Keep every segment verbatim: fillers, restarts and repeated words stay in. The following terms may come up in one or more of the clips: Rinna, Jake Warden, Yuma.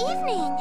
Evening!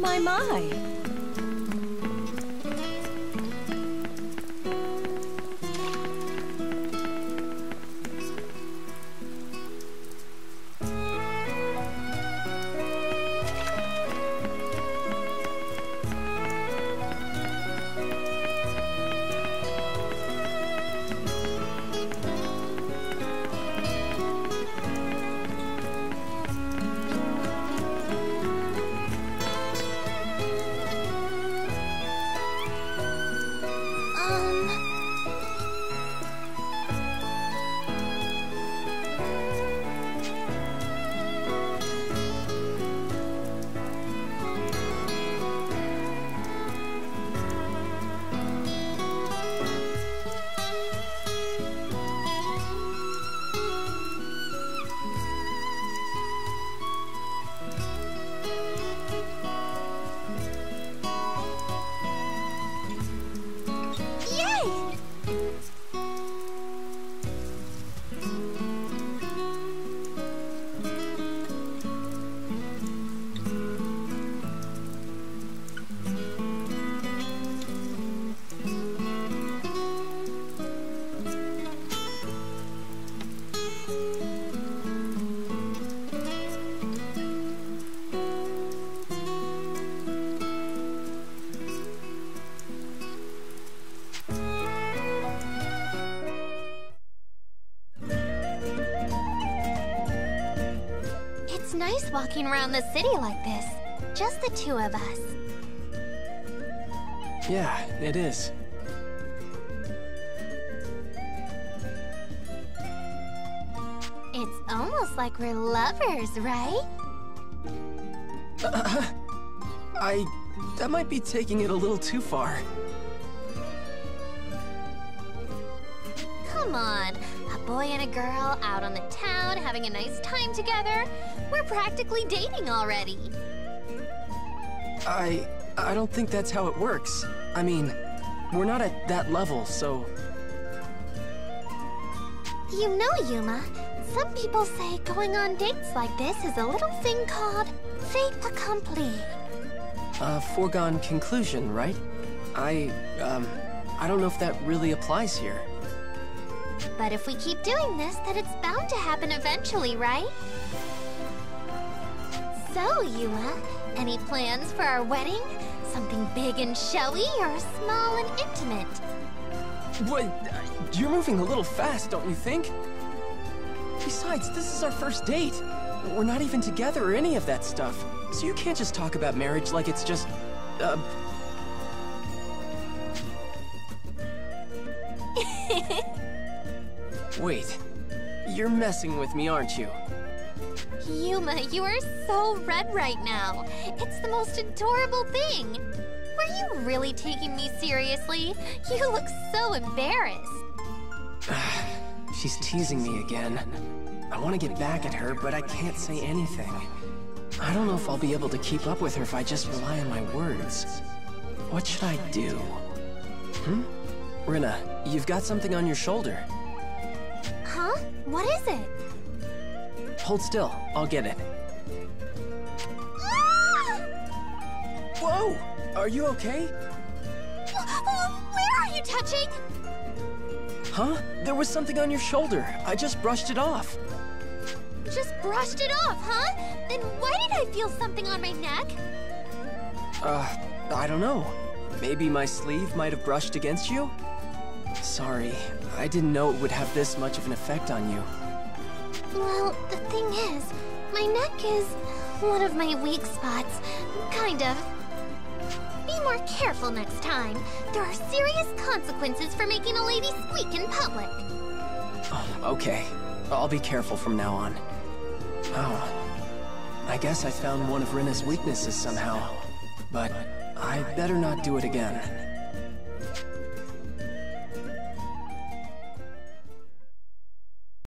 My, my. It's nice walking around the city like this. Just the two of us. Yeah, it is. It's almost like we're lovers, right? Uh, I... That might be taking it a little too far. Come on. A boy and a girl out on the town having a nice time together. We're practically dating already. I... I don't think that's how it works. I mean, we're not at that level, so... You know, Yuma, some people say going on dates like this is a little thing called fait accompli. A foregone conclusion, right? I, um, I don't know if that really applies here. But if we keep doing this, then it's bound to happen eventually, right? So, Yuma, any plans for our wedding? Something big and showy, or small and intimate? What? You're moving a little fast, don't you think? Besides, this is our first date. We're not even together or any of that stuff. So you can't just talk about marriage like it's just... Uh... Wait. You're messing with me, aren't you? Yuma, you are so red right now. It's the most adorable thing. Were you really taking me seriously? You look so embarrassed. She's teasing me again. I want to get back at her, but I can't say anything. I don't know if I'll be able to keep up with her if I just rely on my words. What should I do? Hmm? Rinna, you've got something on your shoulder. Huh? What is it? Hold still. I'll get it. Whoa! Are you okay? Where are you touching? Huh? There was something on your shoulder. I just brushed it off. Just brushed it off, huh? Then why did I feel something on my neck? Uh, I don't know. Maybe my sleeve might have brushed against you? Sorry, I didn't know it would have this much of an effect on you. Well, the thing is, my neck is one of my weak spots, kind of. Be more careful next time. There are serious consequences for making a lady squeak in public. Oh, okay. I'll be careful from now on. Oh. I guess I found one of Rinna's weaknesses somehow. But I better not do it again.